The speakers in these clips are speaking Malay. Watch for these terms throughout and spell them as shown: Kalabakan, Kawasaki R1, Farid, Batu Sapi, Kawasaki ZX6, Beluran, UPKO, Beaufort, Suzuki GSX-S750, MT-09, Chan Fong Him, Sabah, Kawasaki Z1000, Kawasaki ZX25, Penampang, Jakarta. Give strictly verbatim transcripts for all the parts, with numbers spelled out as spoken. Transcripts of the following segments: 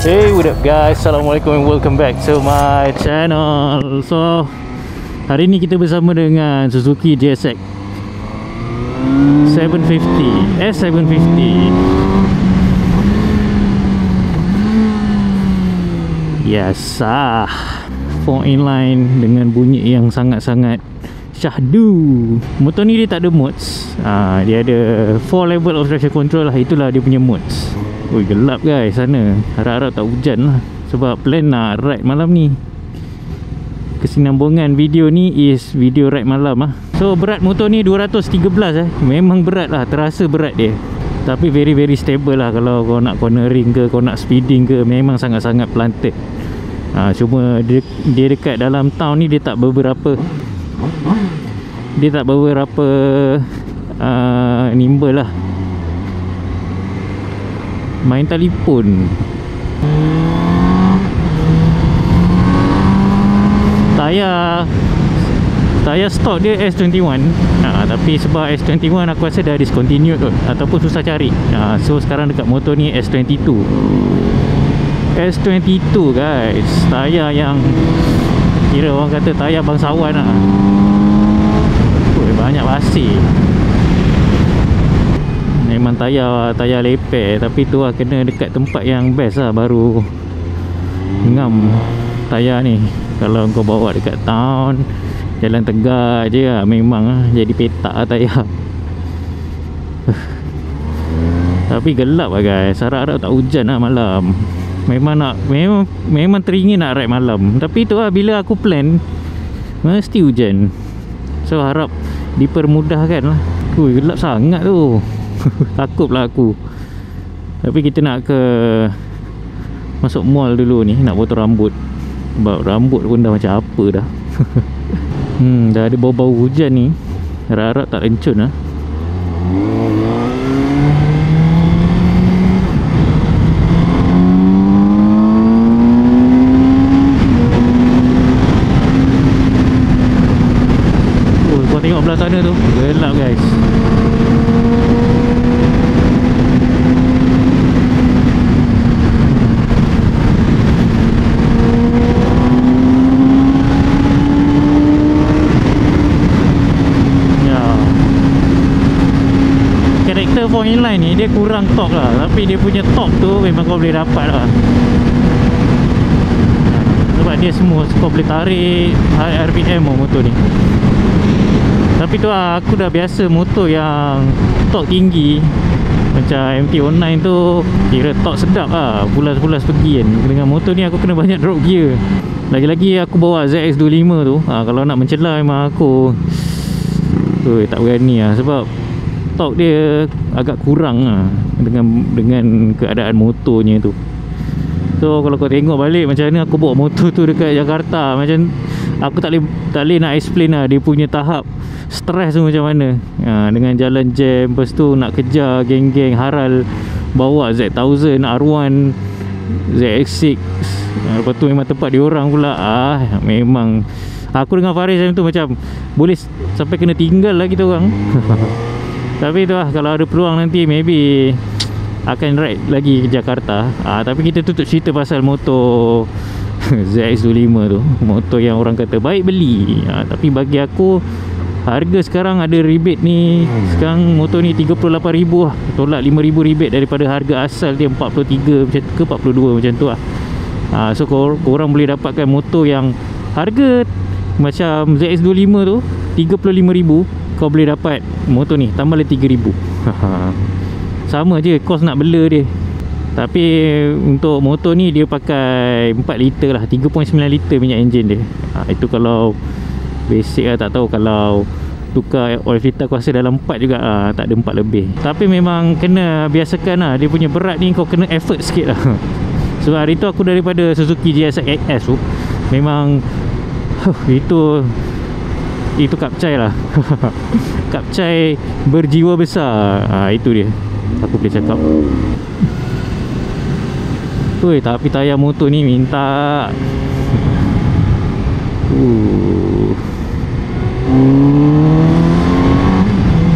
Hey, what up guys, assalamualaikum and welcome back to my channel. So hari ni kita bersama dengan Suzuki G S X seven fifty S seven fifty. Yes, ah, four inline dengan bunyi yang sangat-sangat syahdu. Motor ni dia tak ada modes, ah, dia ada four level of traction control lah. Itulah dia punya modes. Oi, gelap guys sana. Harap-harap tak hujan lah, sebab plan nak ride malam ni. Kesinambungan video ni is video ride malam lah. So berat motor ni dua ratus tiga belas eh. Memang berat lah, terasa berat dia. Tapi very very stable lah. Kalau kau nak cornering ke, kau nak speeding ke, memang sangat-sangat planted. ha, Cuma dia, dia dekat dalam town ni dia tak beberapa Dia tak beberapa uh, nimble lah. Main telefon. Tayar Tayar stok dia S dua satu, ha, tapi sebab S dua satu aku rasa dah discontinue kot, ataupun susah cari. ha, So sekarang dekat motor ni S dua puluh dua S dua puluh dua guys. Tayar yang kira orang kata tayar bangsawan lah. Ui, banyak pasir. Memang tayar, tayar leper. Tapi tu lah, kena dekat tempat yang best lah, baru ngam tayar ni. Kalau kau bawa dekat town, jalan tegak je lah, memang lah jadi petak lah tayar. Tapi gelap lah guys. Harap-harap tak hujan lah malam. Memang nak, memang, memang teringin nak ride malam. Tapi tu lah, bila aku plan mesti hujan. So harap dipermudahkan lah. Ui, gelap sangat tu. Takutlah aku. Tapi kita nak ke masuk mall dulu ni, nak potong rambut. Sebab rambut pun dah macam apa dah. Hmm, dah ada bau-bau hujan ni. Harap-harap tak lencun lah. Oh, kau tengok belah sana tu, gelap guys. Inline ni dia kurang torque lah, tapi dia punya torque tu memang kau boleh dapat lah, sebab dia semua kau boleh tarik R P M lah motor ni. Tapi tu lah, aku dah biasa motor yang torque tinggi macam M T zero nine tu, kira torque sedap lah, pulas-pulas pergi kan. Dengan motor ni aku kena banyak drop gear. Lagi-lagi aku bawa Z X dua puluh lima tu, ha, kalau nak mencelah memang aku Ui, tak berani lah, sebab torque dia agak kurang lah dengan dengan keadaan motornya tu. So kalau kau tengok balik macam mana aku bawa motor tu dekat Jakarta, macam aku tak boleh tak boleh nak explain lah dia punya tahap stres tu macam mana. Ha, dengan jalan jam, lepas tu nak kejar geng-geng haral bawa Z one thousand, R one, Z X six. Ha, lepas tu memang tempat diorang pula. Ah, ha, memang aku dengan Farid macam tu, macam boleh sampai kena tinggal lah kita orang. Tapi tu lah, kalau ada peluang nanti maybe akan ride lagi ke Jakarta. ha, Tapi kita tutup cerita pasal motor Z X dua puluh lima tu. Motor yang orang kata baik beli, ha, tapi bagi aku harga sekarang ada rebate ni. Sekarang motor ni tiga puluh lapan ribu lah, tolak lima ribu rebate daripada harga asal dia empat puluh tiga macam ke empat puluh dua macam tu lah. ha, So kor korang boleh dapatkan motor yang harga macam Z X dua puluh lima tu tiga puluh lima ribu, kau boleh dapat motor ni tambah lagi tiga ribu. Sama je kos nak bela dia. Tapi untuk motor ni dia pakai empat liter lah, tiga koma sembilan liter minyak enjin dia. ha, Itu kalau basic lah, tak tahu kalau tukar oil filter aku rasa dalam empat juga. ha, Tak ada empat lebih. Tapi memang kena biasakan lah, dia punya berat ni kau kena effort sikit lah. Sebab hari tu aku daripada Suzuki G S X S tu memang huh, itu itu kapcai lah. Kapcai berjiwa besar. ha, Itu dia aku boleh cakap. Ui, tapi tayar motor ni minta. uh.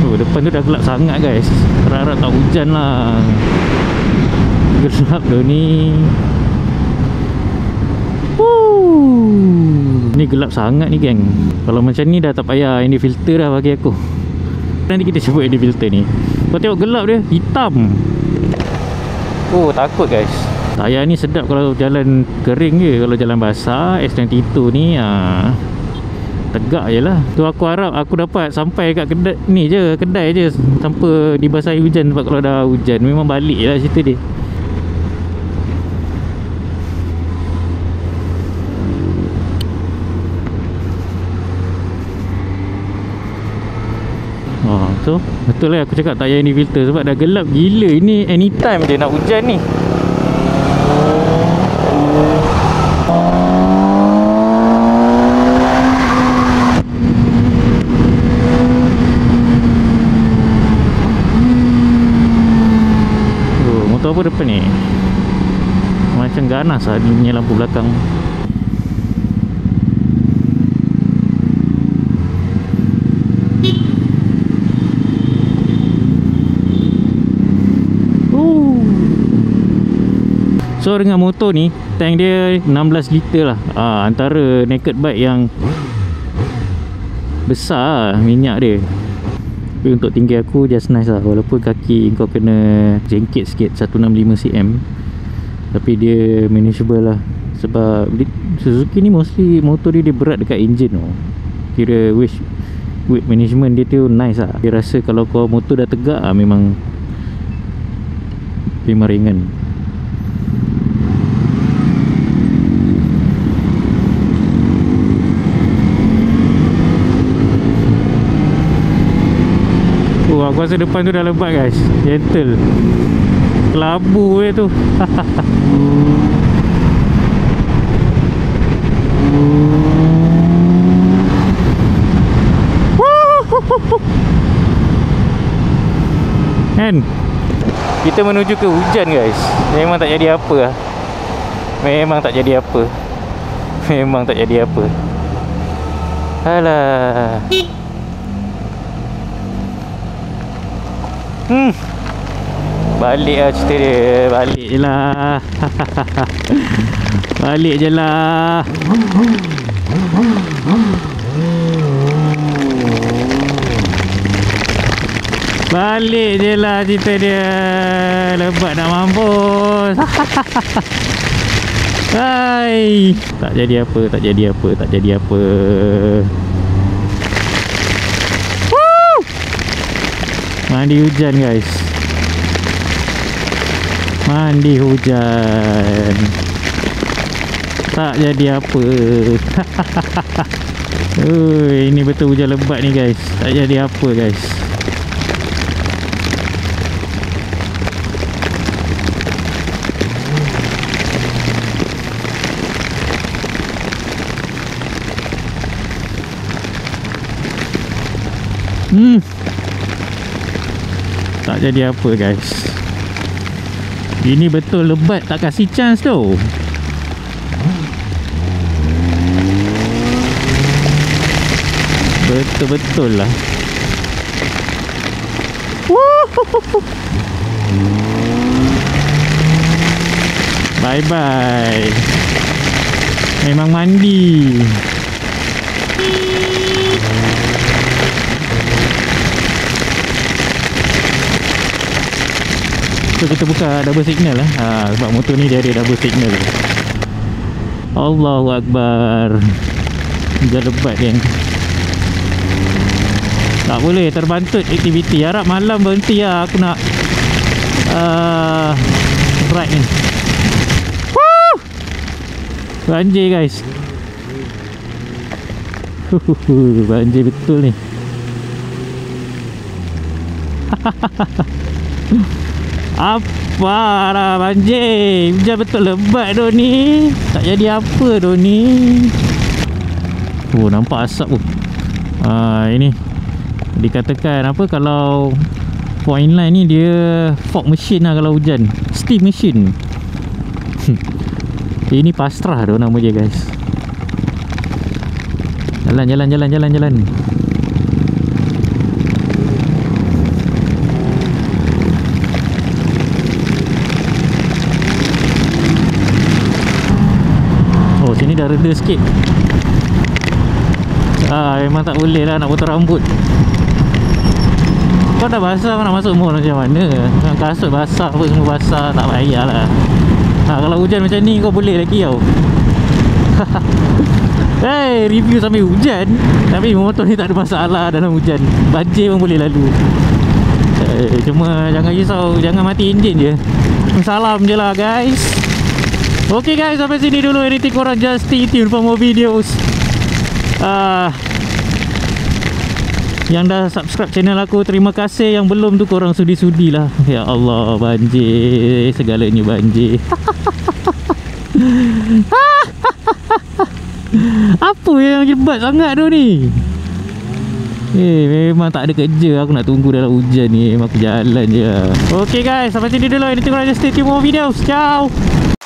Oh, depan tu dah gelap sangat guys. Harap-harap tak hujan lah. Gelap tu ni. Wuh. Ni gelap sangat ni geng. Kalau macam ni dah tak payah ini filter dah bagi aku. Nanti kita cuba ini filter ni. Kau tengok gelap dia, hitam. Oh, takut guys. Tayar ni sedap kalau jalan kering je. Kalau jalan basah, S dua puluh ni aa, tegak je lah. Tu aku harap aku dapat sampai kat kedai ni je, kedai je tanpa dibasahi hujan. Sebab kalau dah hujan memang balik je lah cerita dia. So, betul lah aku cakap tayar ni filter. Sebab dah gelap gila. Ini anytime je nak hujan ni. Oh, motor apa depan ni? Macam ganas lah dia punya lampu belakang. So dengan motor ni tank dia enam belas liter lah. Aa, antara naked bike yang besar lah, minyak dia. Tapi untuk tinggi aku just nice lah. Walaupun kaki kau kena jengkit sikit seratus enam puluh lima sentimeter, tapi dia manageable lah. Sebab Suzuki ni mostly motor dia, dia berat dekat enjin tu. Kira weight, weight management dia tu nice lah. Dia rasa kalau kau motor dah tegak lah, memang memang ringan. Aku rasa depan tu dah lebat guys. Gentle. Kelabu dia tu. Kan? Kita menuju ke hujan guys. Memang tak jadi apa lah. Memang tak jadi apa. Memang tak jadi apa. Alah. Hmm. Balik lah cerita dia. Balik je lah. Balik je lah. Balik je lah cerita dia. Lebat nak mampus. Hai. Tak jadi apa, tak jadi apa, tak jadi apa. Mandi hujan guys. Mandi hujan. Tak jadi apa. Ui, ini betul hujan lebat ni guys. Tak jadi apa guys. Hmm. Tak jadi apa guys. Ini betul lebat tak kasih chance tu. Betul-betul lah. Bye-bye. Memang mandi. Kita buka double signal lah. Ha, sebab motor ni dia ada double signal. Allahu Akbar. Hujan lebat kan. Tak boleh terbantut aktiviti. Harap malam berhenti lah. Aku nak uh, ride ni. Woo! Banjir guys. Huhuhu, banjir betul ni. Hahaha. Apa lah banjir. Hujan betul lebat tu ni. Tak jadi apa tu ni. Oh, nampak asap tu. uh, Ini dikatakan apa, kalau four inline ni dia fog machine lah kalau hujan. Steam machine. Ini pasrah tu nama dia guys. Jalan jalan jalan jalan jalan. Sini dah cara dia sikit. Ah, memang tak boleh lah nak potong rambut. Kau dah basah, kau nak masuk mall macam mana? Kasut basah, apa semua basah, tak payah lah. Ha, kalau hujan macam ni kau boleh lagi tau. Hey, review sambil hujan. Tapi motor ni tak ada masalah dalam hujan. Banjir pun boleh lalu. Hey, cuma jangan risau, jangan mati enjin je. Salam je lah guys. Ok guys, sampai sini dulu. Anything korang just stay tune for more videos. Ah, uh, yang dah subscribe channel aku, terima kasih. Yang belum tu korang sudi-sudilah. Ya Allah, banjir, segalanya banjir. Apa yang jebat sangat tu ni? Eh, memang tak ada kerja. Aku nak tunggu dalam hujan ni. Memang aku jalan je. Ok guys, sampai sini dulu. Ini tengok aja, stay tune more videos. Ciao.